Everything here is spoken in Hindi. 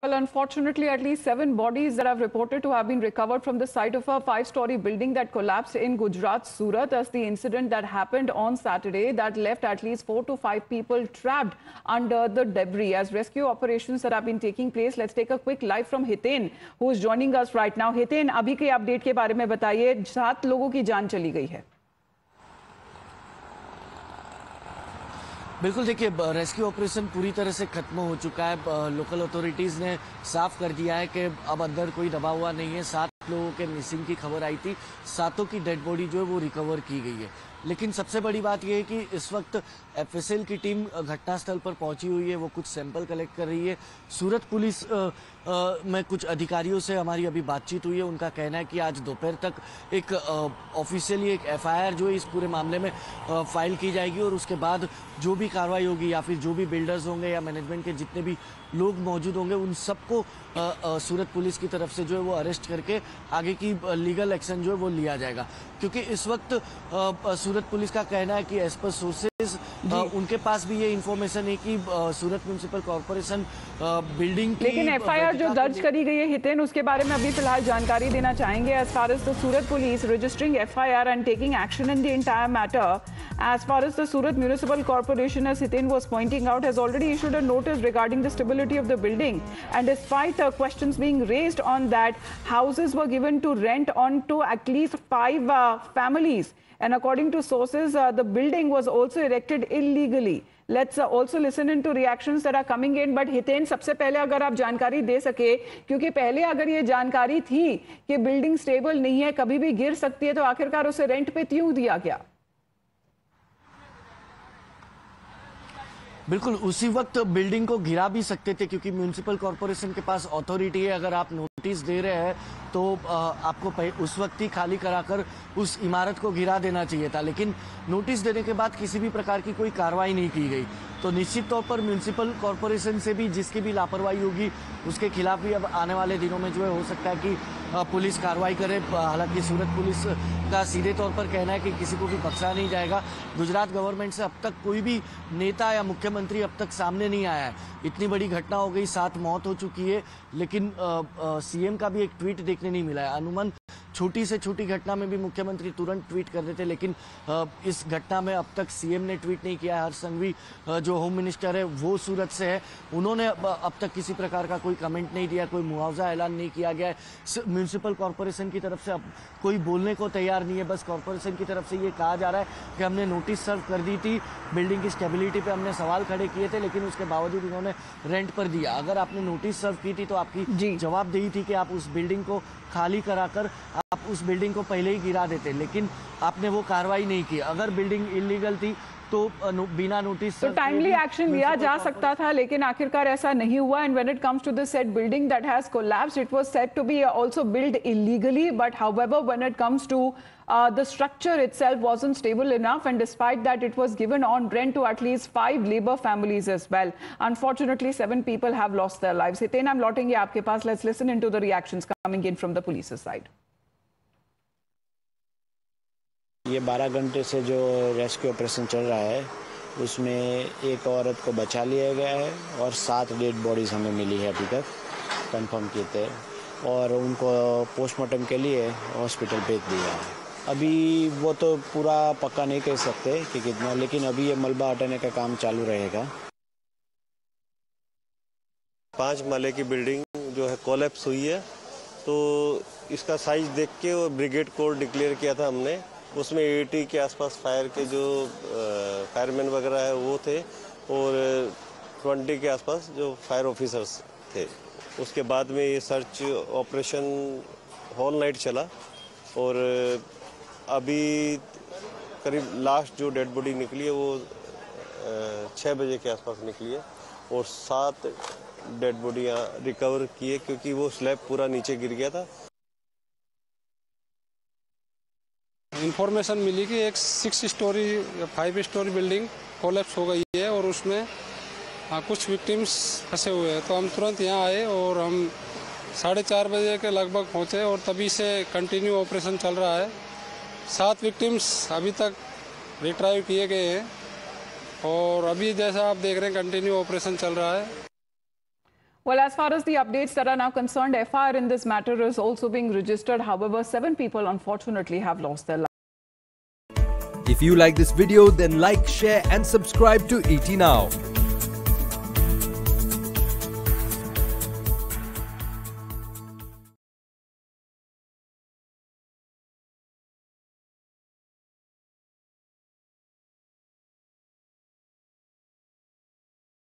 Well, unfortunately, at least 7 bodies that have reported to have been recovered from the site of a 5-story building that collapsed in Gujarat's Surat as the incident that happened on Saturday that left at least 4 to 5 people trapped under the debris. As rescue operations that have been taking place, let's take a quick live from Hiten, who is joining us right now. Hiten, अभी के अपडेट के बारे में बताइए. 7 लोगों की जान चली गई है. बिल्कुल देखिए, रेस्क्यू ऑपरेशन पूरी तरह से ख़त्म हो चुका है. लोकल अथॉरिटीज़ ने साफ कर दिया है कि अब अंदर कोई दबा हुआ नहीं है. 7 लोगों के मिसिंग की खबर आई थी, 7 की डेड बॉडी जो है वो रिकवर की गई है. लेकिन सबसे बड़ी बात यह है कि इस वक्त एफएसएल की टीम घटनास्थल पर पहुंची हुई है. वो कुछ सैंपल कलेक्ट कर रही है. सूरत पुलिस में कुछ अधिकारियों से हमारी अभी बातचीत हुई है. उनका कहना है कि आज दोपहर तक एक ऑफिशियली एक एफआईआर जो है इस पूरे मामले में फाइल की जाएगी और उसके बाद जो भी कार्रवाई होगी या फिर जो भी बिल्डर्स होंगे या मैनेजमेंट के जितने भी लोग मौजूद होंगे उन सबको सूरत पुलिस की तरफ से जो है वो अरेस्ट करके आगे की लीगल एक्शन जो है वो लिया जाएगा. क्योंकि इस वक्त सूरत पुलिस का कहना है कि एज पर सोर्सेज उनके पास भी ये इन्फॉर्मेशन है कि सूरत म्युनिसिपल कॉर्पोरेशन बिल्डिंग की, लेकिन एफआईआर जो दर्ज करी गई है हितेन, उसके बारे में अभी फिलहाल जानकारी देना चाहेंगे. As far as the Surat police registering FIR and taking action in the entire matter, as far as the Surat Municipal Corporation, as Hiten was pointing out, has already issued a notice regarding the stability of the building. And despite questions being raised on that, houses were given to rent on to at least 5 families. And according to sources, the building was also erected illegally. Let's also listen into reactions that are coming in. But Hiten, सबसे पहले अगर आप जानकारी दे सके, क्योंकि पहले अगर ये जानकारी थी कि building stable नहीं है, कभी भी गिर सकती है, तो आखिरकार उसे rent पे क्यों दिया गया? बिल्कुल उसी वक्त बिल्डिंग को गिरा भी सकते थे क्योंकि म्यूनिसिपल कॉर्पोरेशन के पास अथॉरिटी है. अगर आप नोटिस दे रहे हैं तो आपको उस वक्त ही खाली कराकर उस इमारत को गिरा देना चाहिए था, लेकिन नोटिस देने के बाद किसी भी प्रकार की कोई कार्रवाई नहीं की गई. तो निश्चित तौर पर म्यूनिसिपल कॉर्पोरेशन से भी जिसकी भी लापरवाही होगी उसके खिलाफ भी अब आने वाले दिनों में जो है हो सकता है कि पुलिस कार्रवाई करे. हालांकि सूरत पुलिस का सीधे तौर पर कहना है कि किसी को भी बख्शा नहीं जाएगा. गुजरात गवर्नमेंट से अब तक कोई भी नेता या मुख्यमंत्री अब तक सामने नहीं आया है. इतनी बड़ी घटना हो गई, 7 मौत हो चुकी है, लेकिन सीएम का भी एक ट्वीट देखने नहीं मिला है. अनुमान छोटी से छोटी घटना में भी मुख्यमंत्री तुरंत ट्वीट कर देते, लेकिन इस घटना में अब तक सीएम ने ट्वीट नहीं किया है. हर्ष संघवी जो होम मिनिस्टर है वो सूरत से है, उन्होंने अब तक किसी प्रकार का कोई कमेंट नहीं दिया, कोई मुआवजा ऐलान नहीं किया गया है. म्यूनिसिपल कॉर्पोरेशन की तरफ से अब कोई बोलने को तैयार नहीं है. बस कॉर्पोरेशन की तरफ से ये कहा जा रहा है कि हमने नोटिस सर्व कर दी थी, बिल्डिंग की स्टेबिलिटी पर हमने सवाल खड़े किए थे, लेकिन उसके बावजूद उन्होंने रेंट पर दिया. अगर आपने नोटिस सर्व की थी तो आपकी जवाबदेही थी कि आप उस बिल्डिंग को खाली कराकर आप उस बिल्डिंग को पहले ही गिरा देते, लेकिन आपने वो कार्रवाई नहीं की. अगर बिल्डिंग इलीगल थी तो बिना नोटिस तो टाइमली एक्शन लिया जा सकता था, लेकिन आखिरकार ऐसा नहीं हुआ. And when it comes to the set building that has collapsed, it was said to be also build illegally, but however when it comes to the structure itself wasn't stable enough, and despite that it was given on rent to at least 5 labor families as well. Unfortunately, 7 people have lost their lives. Hiten, I'm lotting ye aapke paas. Let's listen into the reactions coming in from the police's side. ये 12 घंटे से जो रेस्क्यू ऑपरेशन चल रहा है उसमें एक औरत को बचा लिया गया है और 7 डेड बॉडीज़ हमें मिली है अभी तक कंफर्म किए थे, और उनको पोस्टमार्टम के लिए हॉस्पिटल भेज दिया है. अभी वो तो पूरा पक्का नहीं कह सकते कि कितना, लेकिन अभी ये मलबा हटाने का काम चालू रहेगा. 5 माले की बिल्डिंग जो है कोलैप्स हुई है, तो इसका साइज देख के वो ब्रिगेड कोड डिक्लेयर किया था हमने. उसमें 80 के आसपास फायर के जो फायरमैन वगैरह है वो थे, और 20 के आसपास जो फायर ऑफिसर्स थे. उसके बाद में ये सर्च ऑपरेशन होल नाइट चला, और अभी करीब लास्ट जो डेड बॉडी निकली है वो 6 बजे के आसपास निकली है, और 7 डेड बॉडी रिकवर किए क्योंकि वो स्लैब पूरा नीचे गिर गया था. इन्फॉर्मेशन मिली कि एक 6-story या 5-story बिल्डिंग कोलैप्स हो गई है और उसमें कुछ विक्टिम्स फंसे हुए हैं. तो हम तुरंत यहाँ आए और हम 4:30 बजे के लगभग पहुँचे, और तभी से कंटिन्यू ऑपरेशन चल रहा है. 7 विक्टिम्स अभी तक रिट्राइव किए गए हैं, और अभी जैसा आप देख रहे हैं कंटिन्यू ऑपरेशन चल रहा है. Well, as far as the updates that are now concerned, FIR in this matter is also being registered. However, 7 people unfortunately have lost their lives. If you like this video, then like, share and subscribe to ET Now.